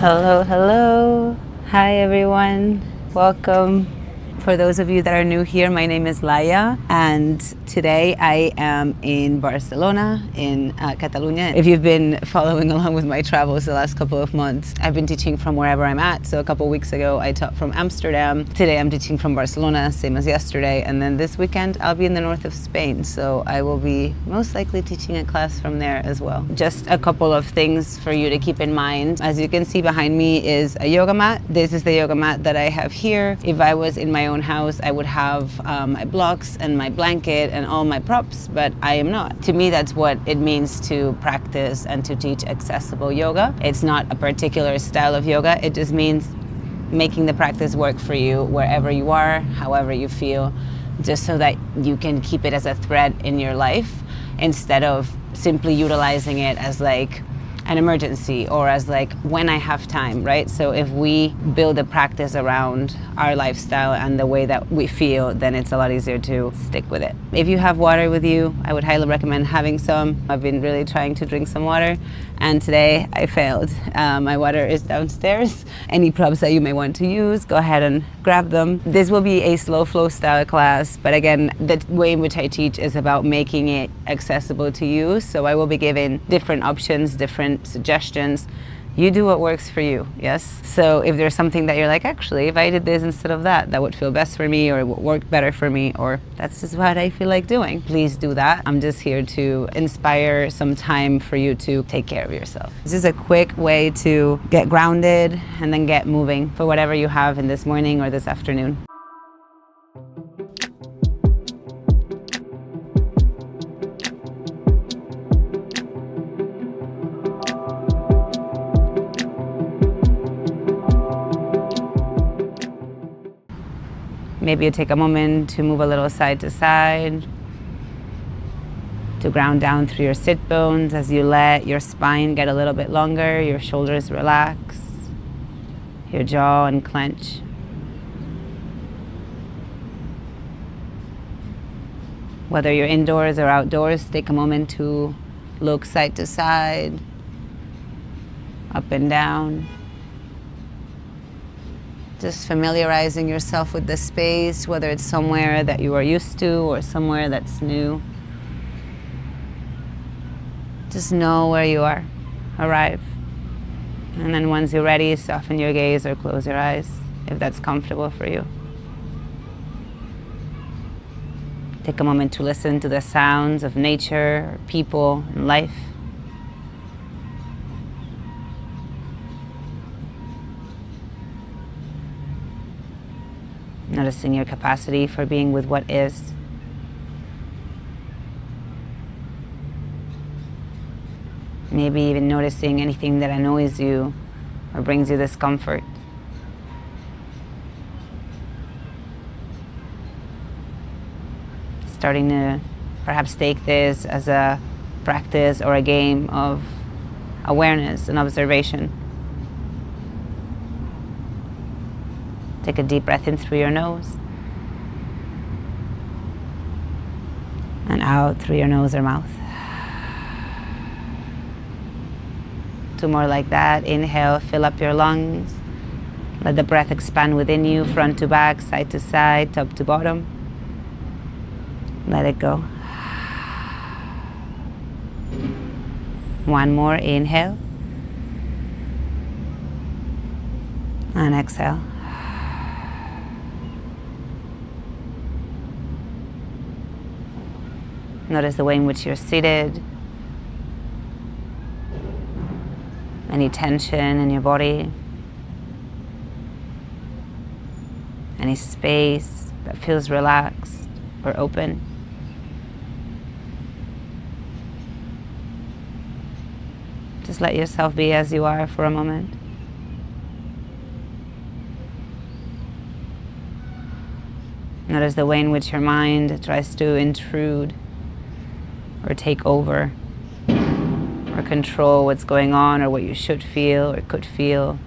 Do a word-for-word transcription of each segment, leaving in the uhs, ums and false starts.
Hello, hello. Hi, everyone. Welcome. For those of you that are new here, my name is Laia, and today I am in Barcelona, in uh, Catalonia. If you've been following along with my travels the last couple of months, I've been teaching from wherever I'm at. So a couple of weeks ago, I taught from Amsterdam. Today, I'm teaching from Barcelona, same as yesterday. And then this weekend, I'll be in the north of Spain. So I will be most likely teaching a class from there as well. Just a couple of things for you to keep in mind. As you can see behind me is a yoga mat. This is the yoga mat that I have here. If I was in my own house, I would have um, my blocks and my blanket and all my props, but I am not. To me, that's what it means to practice and to teach accessible yoga. It's not a particular style of yoga. It just means making the practice work for you wherever you are, however you feel, just so that you can keep it as a thread in your life instead of simply utilizing it as like an emergency or as like when I have time, right? So if we build a practice around our lifestyle and the way that we feel, then it's a lot easier to stick with it. If you have water with you, I would highly recommend having some. I've been really trying to drink some water, and today I failed. Um, my water is downstairs. Any props that you may want to use, go ahead and grab them. This will be a slow flow style class, but again, the way in which I teach is about making it accessible to you. So I will be giving different options, different suggestions. You do what works for you, yes? So if there's something that you're like, actually, if I did this instead of that, that would feel best for me, or it would work better for me, or that's just what I feel like doing, please do that. I'm just here to inspire some time for you to take care of yourself. This is a quick way to get grounded and then get moving for whatever you have in this morning or this afternoon. Maybe you take a moment to move a little side to side, to ground down through your sit bones as you let your spine get a little bit longer, your shoulders relax, your jaw unclench. Whether you're indoors or outdoors, take a moment to look side to side, up and down. Just familiarizing yourself with the space, whether it's somewhere that you are used to or somewhere that's new. Just know where you are, arrive. And then once you're ready, soften your gaze or close your eyes, if that's comfortable for you. Take a moment to listen to the sounds of nature, or people, and life. Noticing your capacity for being with what is. Maybe even noticing anything that annoys you or brings you discomfort. Starting to perhaps take this as a practice or a game of awareness and observation. Take a deep breath in through your nose and out through your nose or mouth. Two more like that. Inhale, fill up your lungs. Let the breath expand within you, front to back, side to side, top to bottom. Let it go. One more, inhale. And exhale. Notice the way in which you're seated, any tension in your body, any space that feels relaxed or open. Just let yourself be as you are for a moment. Notice the way in which your mind tries to intrude or take over, or control what's going on, or what you should feel or could feel.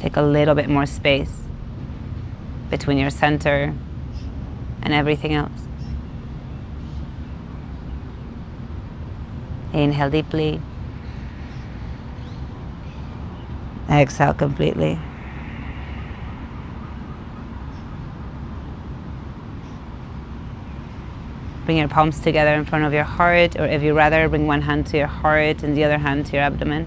Take a little bit more space between your center and everything else. Inhale deeply. I exhale completely. Bring your palms together in front of your heart, or if you rather, bring one hand to your heart and the other hand to your abdomen.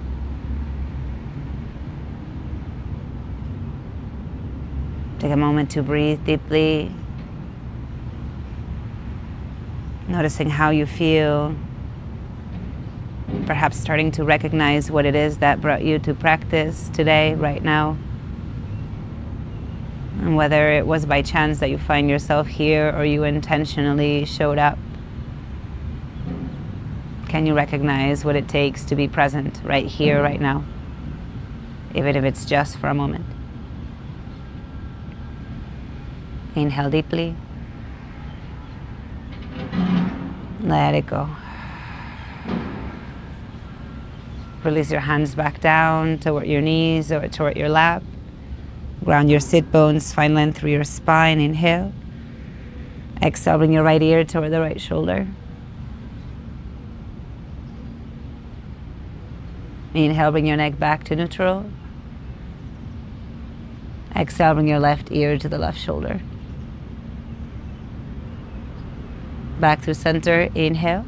Take a moment to breathe deeply, noticing how you feel, perhaps starting to recognize what it is that brought you to practice today, right now, and whether it was by chance that you find yourself here or you intentionally showed up. Can you recognize what it takes to be present right here, right now, even if it's just for a moment? Inhale deeply. Let it go. Release your hands back down toward your knees or toward your lap. Ground your sit bones, find length through your spine. Inhale. Exhale, bring your right ear toward the right shoulder. Inhale, bring your neck back to neutral. Exhale, bring your left ear to the left shoulder. Back through center, inhale.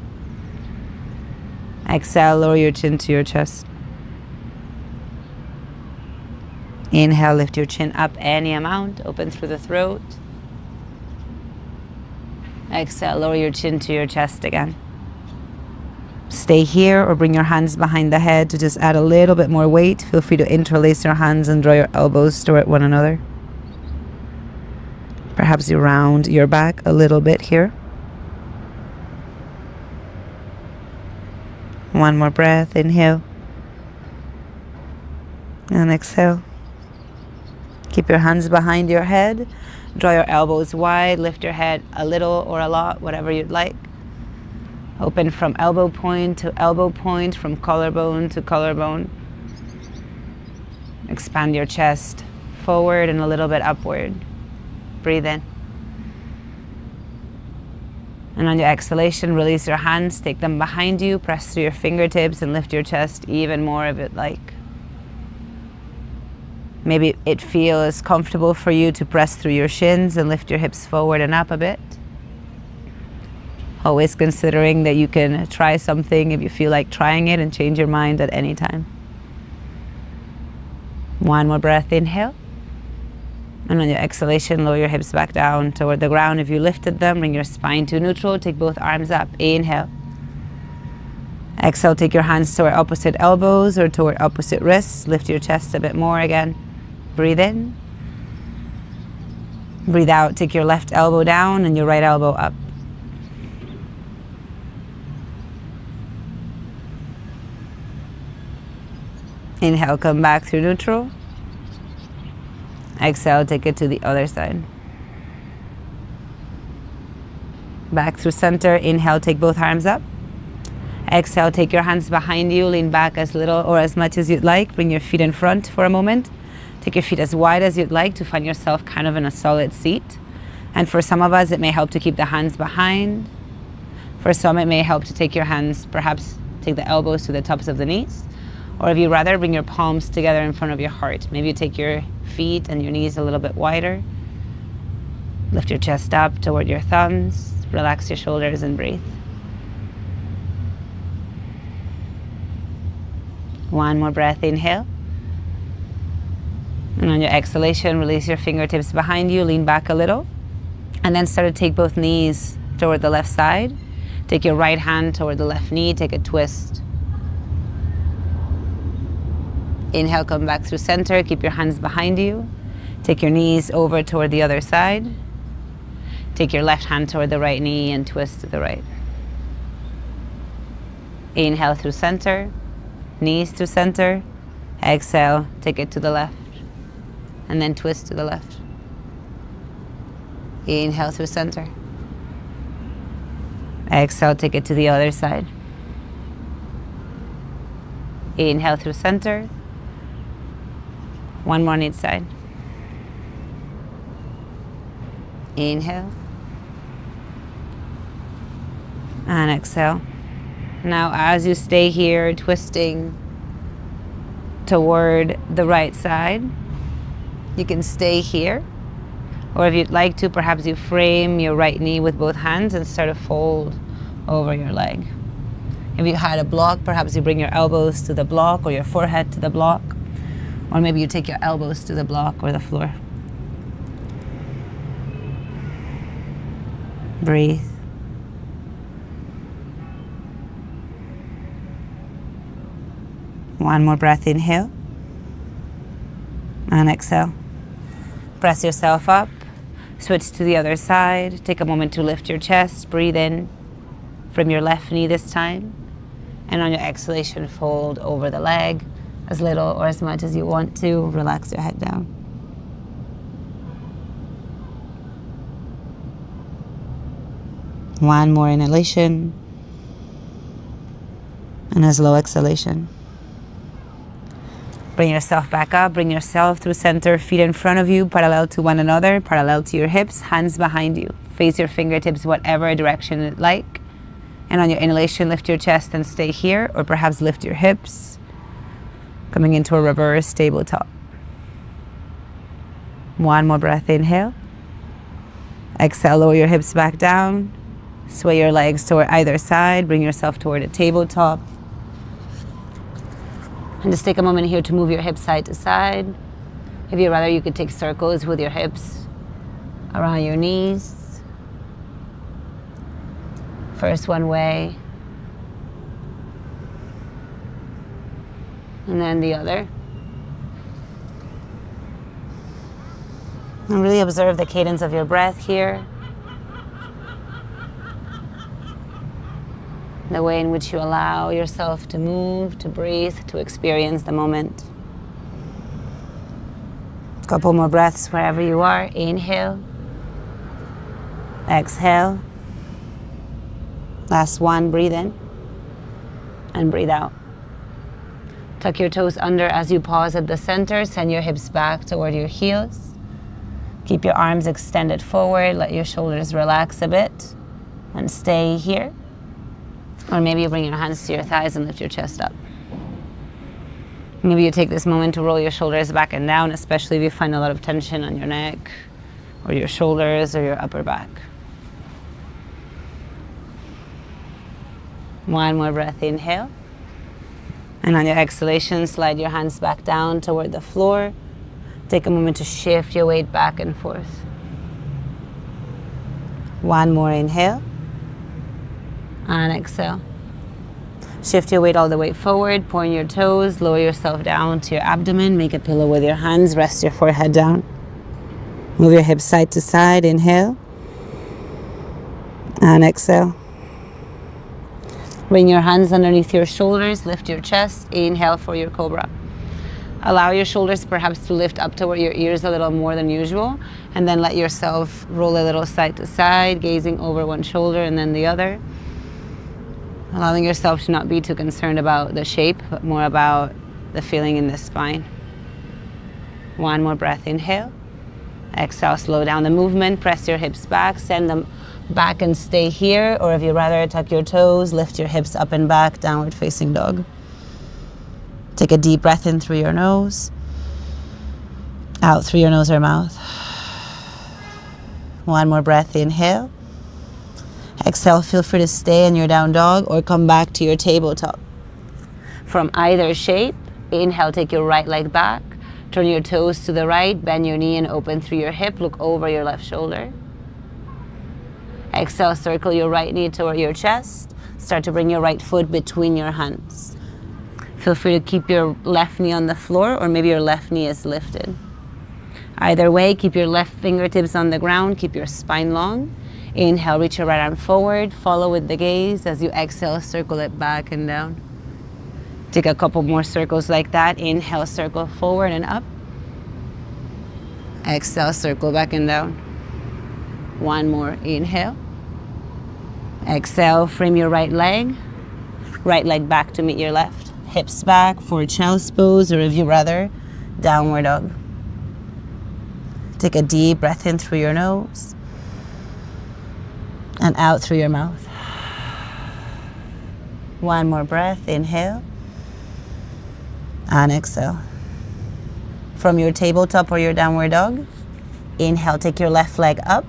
Exhale, lower your chin to your chest. Inhale, lift your chin up any amount, open through the throat. Exhale, lower your chin to your chest again. Stay here or bring your hands behind the head to just add a little bit more weight. Feel free to interlace your hands and draw your elbows toward one another. Perhaps you round your back a little bit here. One more breath, inhale. And exhale. Keep your hands behind your head. Draw your elbows wide. Lift your head a little or a lot, whatever you'd like. Open from elbow point to elbow point, from collarbone to collarbone. Expand your chest forward and a little bit upward. Breathe in. And on your exhalation, release your hands, take them behind you, press through your fingertips and lift your chest even more if you'd like. Maybe it feels comfortable for you to press through your shins and lift your hips forward and up a bit. Always considering that you can try something if you feel like trying it and change your mind at any time. One more breath, inhale. And on your exhalation, lower your hips back down toward the ground. If you lifted them, bring your spine to neutral. Take both arms up. Inhale. Exhale, take your hands toward opposite elbows or toward opposite wrists. Lift your chest a bit more again. Breathe in. Breathe out. Take your left elbow down and your right elbow up. Inhale, come back through neutral. Exhale, take it to the other side. Back through center. Inhale, take both arms up. Exhale, take your hands behind you. Lean back as little or as much as you'd like. Bring your feet in front for a moment. Take your feet as wide as you'd like to find yourself kind of in a solid seat. And for some of us, it may help to keep the hands behind. For some, it may help to take your hands, perhaps take the elbows to the tops of the knees. Or if you rather, bring your palms together in front of your heart. Maybe you take your feet and your knees a little bit wider. Lift your chest up toward your thumbs. Relax your shoulders and breathe. One more breath, inhale. And on your exhalation, release your fingertips behind you, lean back a little. And then start to take both knees toward the left side. Take your right hand toward the left knee, take a twist. Inhale, come back through center. Keep your hands behind you. Take your knees over toward the other side. Take your left hand toward the right knee and twist to the right. Inhale through center. Knees to center. Exhale, take it to the left. And then twist to the left. Inhale through center. Exhale, take it to the other side. Inhale through center. One more on each side. Inhale. And exhale. Now as you stay here, twisting, toward the right side. You can stay here, or if you'd like to, perhaps you frame your right knee with both hands and start to fold over your leg. If you had a block, perhaps you bring your elbows to the block or your forehead to the block, or maybe you take your elbows to the block or the floor. Breathe. One more breath, inhale, and exhale. Press yourself up, switch to the other side, take a moment to lift your chest, breathe in from your left knee this time, and on your exhalation, fold over the leg, as little or as much as you want to, relax your head down. One more inhalation, and a slow exhalation. Bring yourself back up, bring yourself through center, feet in front of you, parallel to one another, parallel to your hips, hands behind you. Face your fingertips whatever direction you'd like. And on your inhalation, lift your chest and stay here, or perhaps lift your hips, coming into a reverse tabletop. One more breath, inhale. Exhale, lower your hips back down. Sway your legs toward either side, bring yourself toward a tabletop. And just take a moment here to move your hips side to side. If you'd rather, you could take circles with your hips around your knees. First one way, and then the other. And really observe the cadence of your breath here, the way in which you allow yourself to move, to breathe, to experience the moment. A couple more breaths wherever you are. Inhale. Exhale. Last one, breathe in and breathe out. Tuck your toes under as you pause at the center. Send your hips back toward your heels. Keep your arms extended forward. Let your shoulders relax a bit and stay here. Or maybe you bring your hands to your thighs and lift your chest up. Maybe you take this moment to roll your shoulders back and down, especially if you find a lot of tension on your neck or your shoulders or your upper back. One more breath, inhale. And on your exhalation, slide your hands back down toward the floor. Take a moment to shift your weight back and forth. One more inhale. And exhale. Shift your weight all the way forward, point your toes, lower yourself down to your abdomen, make a pillow with your hands, rest your forehead down. Move your hips side to side, inhale. And exhale. Bring your hands underneath your shoulders, lift your chest, inhale for your cobra. Allow your shoulders perhaps to lift up toward your ears a little more than usual, and then let yourself roll a little side to side, gazing over one shoulder and then the other. Allowing yourself to not be too concerned about the shape, but more about the feeling in the spine. One more breath, inhale. Exhale, slow down the movement, press your hips back, send them back and stay here, or if you'd rather, tuck your toes, lift your hips up and back, downward facing dog. Take a deep breath in through your nose, out through your nose or mouth. One more breath, inhale. Exhale, feel free to stay in your down dog or come back to your tabletop. From either shape, inhale, take your right leg back, turn your toes to the right, bend your knee and open through your hip, look over your left shoulder. Exhale, circle your right knee toward your chest, start to bring your right foot between your hands. Feel free to keep your left knee on the floor, or maybe your left knee is lifted. Either way, keep your left fingertips on the ground, keep your spine long. Inhale, reach your right arm forward, follow with the gaze. As you exhale, circle it back and down. Take a couple more circles like that. Inhale, circle forward and up. Exhale, circle back and down. One more, inhale. Exhale, frame your right leg. Right leg back to meet your left. Hips back for child's pose, or if you rather, downward dog. Take a deep breath in through your nose. And out through your mouth. One more breath, inhale. and exhale. From your tabletop or your downward dog, inhale, take your left leg up,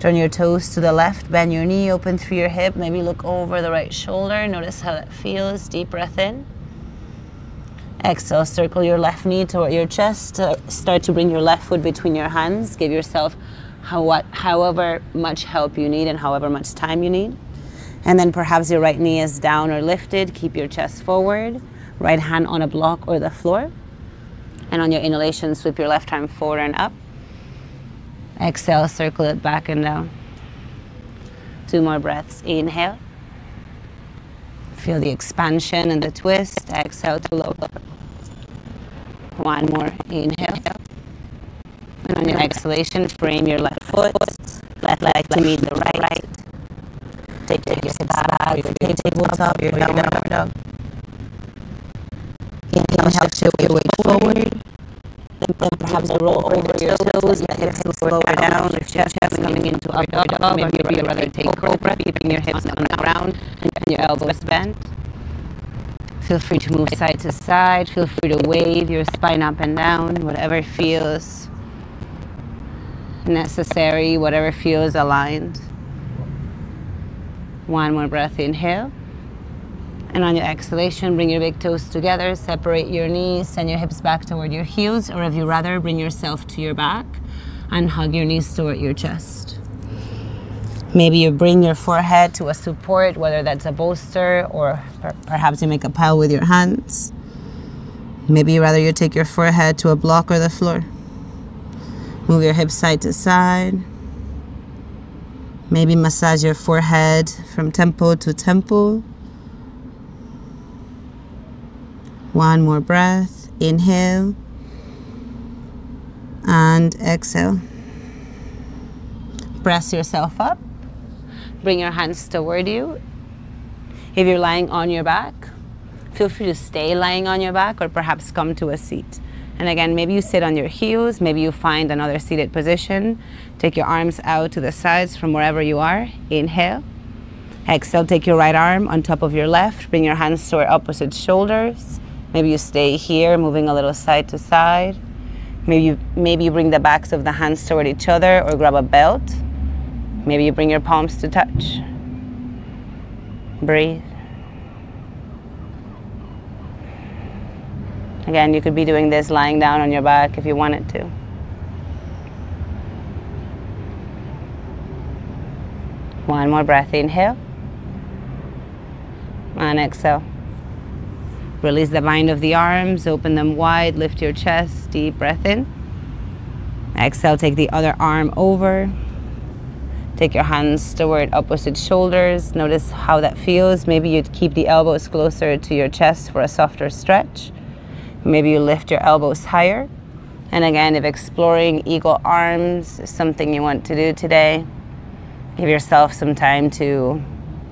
turn your toes to the left, bend your knee, open through your hip, maybe look over the right shoulder, notice how that feels, deep breath in. Exhale, circle your left knee toward your chest, uh, start to bring your left foot between your hands, give yourself how, what, however much help you need and however much time you need. And then perhaps your right knee is down or lifted, keep your chest forward, right hand on a block or the floor. And on your inhalation, sweep your left arm forward and up. Exhale, circle it back and down. Two more breaths, inhale. Feel the expansion and the twist, exhale to lower. One more, inhale. And on your exhalation, frame your left foot, left leg to meet the right. right. Take, take your step back, your tabletop, your downward dog. Inhale, shift your weight forward. Then perhaps roll over your toes, let your hips lower down, your chest is coming into up dog, maybe you'd rather take cobra, keeping your hips on the ground and your elbows bent. Feel free to move side to side, feel free to wave your spine up and down, whatever feels necessary, whatever feels aligned. One more breath, inhale. And on your exhalation, bring your big toes together, separate your knees, send your hips back toward your heels, or if you rather, bring yourself to your back and hug your knees toward your chest. Maybe you bring your forehead to a support, whether that's a bolster or per perhaps you make a pile with your hands. Maybe rather you take your forehead to a block or the floor. Move your hips side to side. Maybe massage your forehead from temple to temple. One more breath, inhale and exhale. Press yourself up, bring your hands toward you. If you're lying on your back, feel free to stay lying on your back or perhaps come to a seat. And again, maybe you sit on your heels, maybe you find another seated position. Take your arms out to the sides from wherever you are, inhale. Exhale, take your right arm on top of your left, bring your hands to your opposite shoulders. Maybe you stay here, moving a little side to side. Maybe you, maybe you bring the backs of the hands toward each other or grab a belt. Maybe you bring your palms to touch. Breathe. Again, you could be doing this lying down on your back if you wanted to. One more breath, inhale. And exhale. Release the bind of the arms, open them wide, lift your chest, deep breath in. Exhale, take the other arm over. Take your hands toward opposite shoulders. Notice how that feels. Maybe you'd keep the elbows closer to your chest for a softer stretch. Maybe you lift your elbows higher. And again, if exploring eagle arms is something you want to do today, give yourself some time to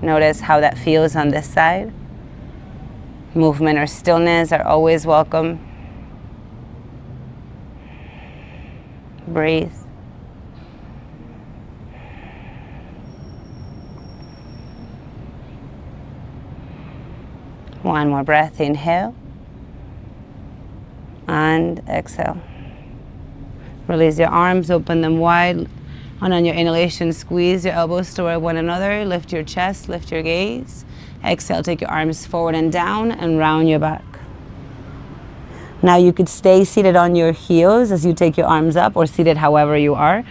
notice how that feels on this side. Movement or stillness are always welcome. Breathe. One more breath, inhale. And exhale. Release your arms, open them wide. And on your inhalation, squeeze your elbows toward one another, lift your chest, lift your gaze. Exhale, take your arms forward and down and round your back. Now you could stay seated on your heels as you take your arms up or seated however you are.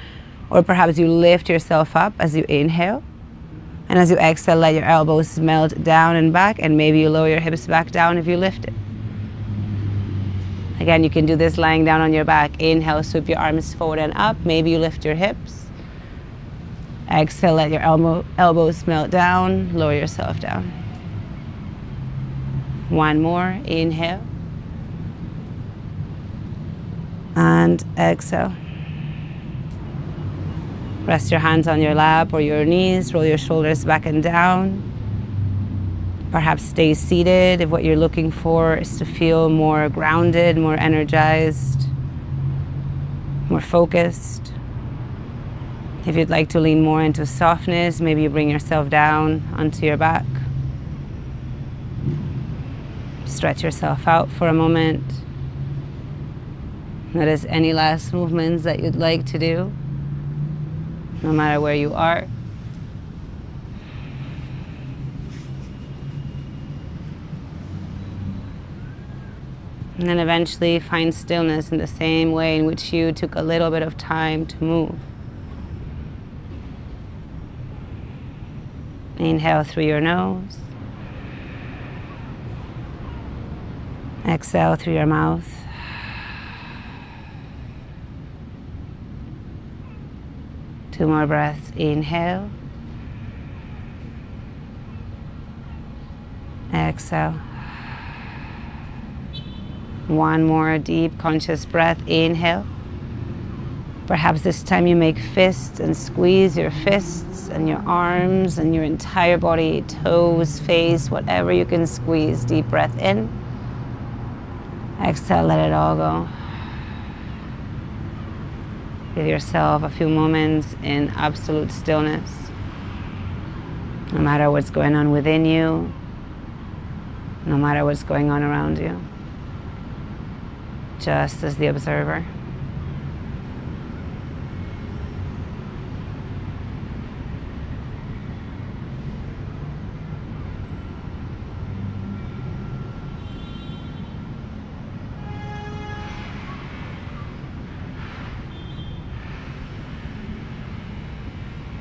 Or perhaps you lift yourself up as you inhale. And as you exhale, let your elbows melt down and back, and maybe you lower your hips back down if you lift it. Again, you can do this lying down on your back. Inhale, sweep your arms forward and up. Maybe you lift your hips. Exhale, let your elbow, elbows melt down, lower yourself down. One more, inhale. And exhale. Rest your hands on your lap or your knees, roll your shoulders back and down. Perhaps stay seated if what you're looking for is to feel more grounded, more energized, more focused. If you'd like to lean more into softness, maybe you bring yourself down onto your back. Stretch yourself out for a moment. Notice any last movements that you'd like to do, no matter where you are. And then eventually find stillness in the same way in which you took a little bit of time to move. Inhale through your nose. Exhale through your mouth. Two more breaths. Inhale. Exhale. One more deep conscious breath. Inhale. Perhaps this time you make fists and squeeze your fists and your arms and your entire body, toes, face, whatever you can squeeze. Deep breath in. Exhale, let it all go. Give yourself a few moments in absolute stillness. No matter what's going on within you, no matter what's going on around you, just as the observer.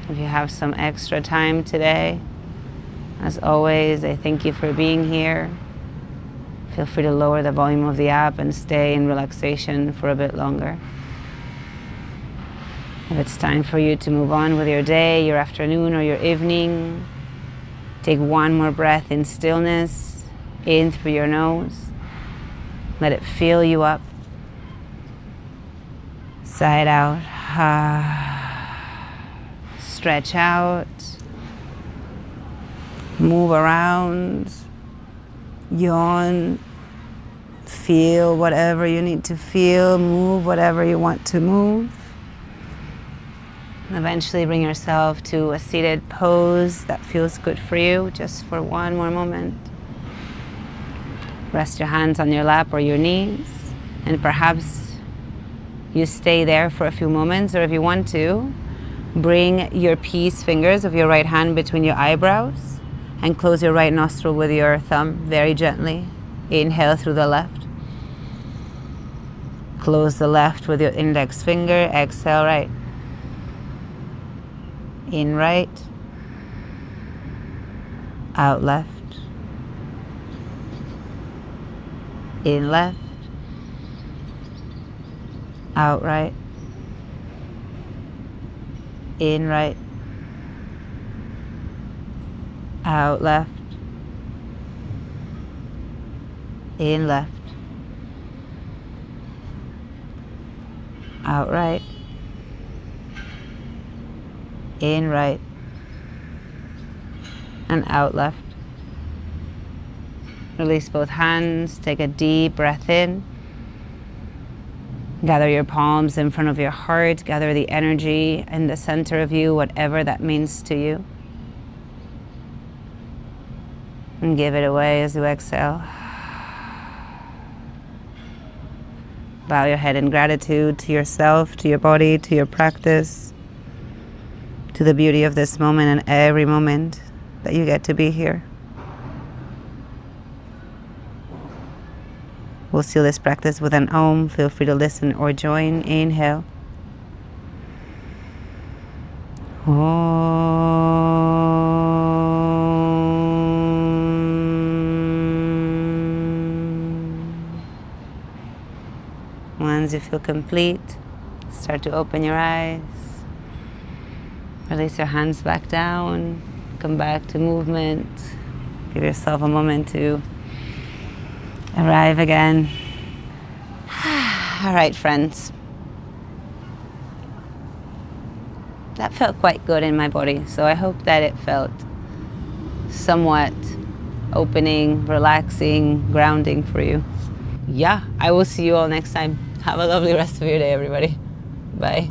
If you have some extra time today, as always, I thank you for being here. Feel free to lower the volume of the app and stay in relaxation for a bit longer. If it's time for you to move on with your day, your afternoon, or your evening, take one more breath in stillness, in through your nose. Let it fill you up. Sigh it out. Ah. Stretch out, move around, yawn, feel whatever you need to feel, move whatever you want to move. And eventually bring yourself to a seated pose that feels good for you, just for one more moment. Rest your hands on your lap or your knees, and perhaps you stay there for a few moments, or if you want to, bring your peace fingers of your right hand between your eyebrows and close your right nostril with your thumb very gently. Inhale through the left. Close the left with your index finger. Exhale right. In right. Out left. In left. Out right. In right, out left, in left, out right, in right, and out left. Release both hands, take a deep breath in. Gather your palms in front of your heart, gather the energy in the center of you, whatever that means to you. And give it away as you exhale. Bow your head in gratitude to yourself, to your body, to your practice, to the beauty of this moment and every moment that you get to be here. We'll seal this practice with an Om. Feel free to listen or join. Inhale. Om. Once you feel complete, start to open your eyes. Release your hands back down. Come back to movement. Give yourself a moment to arrive again. All right, friends. That felt quite good in my body, so I hope that it felt somewhat opening, relaxing, grounding for you. Yeah, I will see you all next time. Have a lovely rest of your day, everybody. Bye.